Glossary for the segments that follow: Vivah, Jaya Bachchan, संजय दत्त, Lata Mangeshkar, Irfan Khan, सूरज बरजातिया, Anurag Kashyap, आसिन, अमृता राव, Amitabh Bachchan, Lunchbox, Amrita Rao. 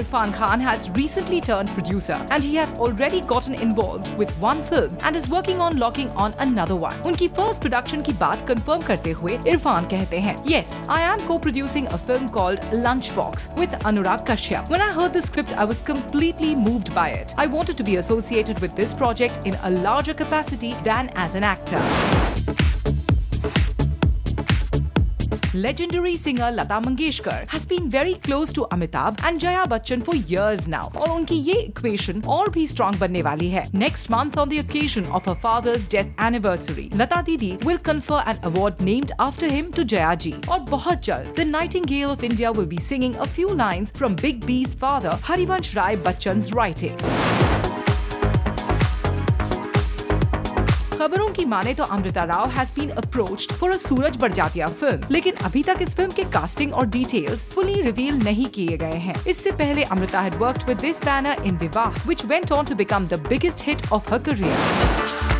Irfan Khan has recently turned producer and he has already gotten involved with one film and is working on locking on another one. उनकी first production की बात confirm करते हुए इरफान कहते हैं, Yes, I am co-producing a film called Lunchbox with Anurag Kashyap. When I heard the script, I was completely moved by it. I wanted to be associated with this project in a larger capacity than as an actor. Legendary singer Lata Mangeshkar has been very close to Amitabh and Jaya Bachchan for years now. और उनकी ये equation और भी strong बनने वाली है. Next month, on the occasion of her father's death anniversary, Lata Didi will confer an award named after him to Jaya ji. और बहुत जल्द, the Nightingale of India will be singing a few lines from Big B's father, Harivansh Rai Bachchan's writing. खबरों की माने तो अमृता राव has been approached for a सूरज बरजातिया film, लेकिन अभी तक इस फिल्म के कास्टिंग और डिटेल्स फुली रिवील नहीं किए गए हैं. इससे पहले Amrita had worked with this banner in Vivah, which went on to become the biggest hit of her career.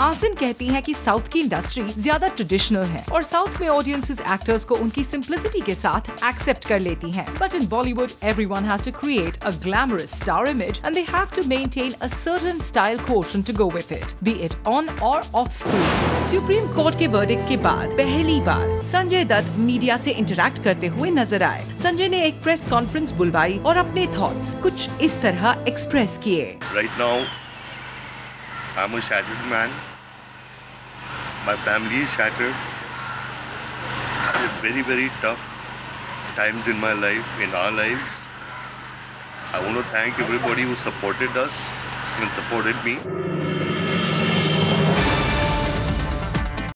आसिन कहती हैं कि साउथ की इंडस्ट्री ज्यादा ट्रेडिशनल है और साउथ में ऑडियंसेस एक्टर्स को उनकी सिंपलिसिटी के साथ एक्सेप्ट कर लेती हैं. But in Bollywood everyone has to create a glamorous star image and they have to maintain a certain style quotient to go with it, be it on or off screen. Supreme court के verdict के बाद पहली बार संजय दत्त media से interact करते हुए नजर आए. संजय ने एक प्रेस कॉन्फ्रेंस बुलवाई और अपने थॉट्स कुछ इस तरह एक्सप्रेस किए. Right now I'm a shattered man. My family is shattered. It's very tough times in my life, in our lives. I want to thank everybody who supported us and supported me.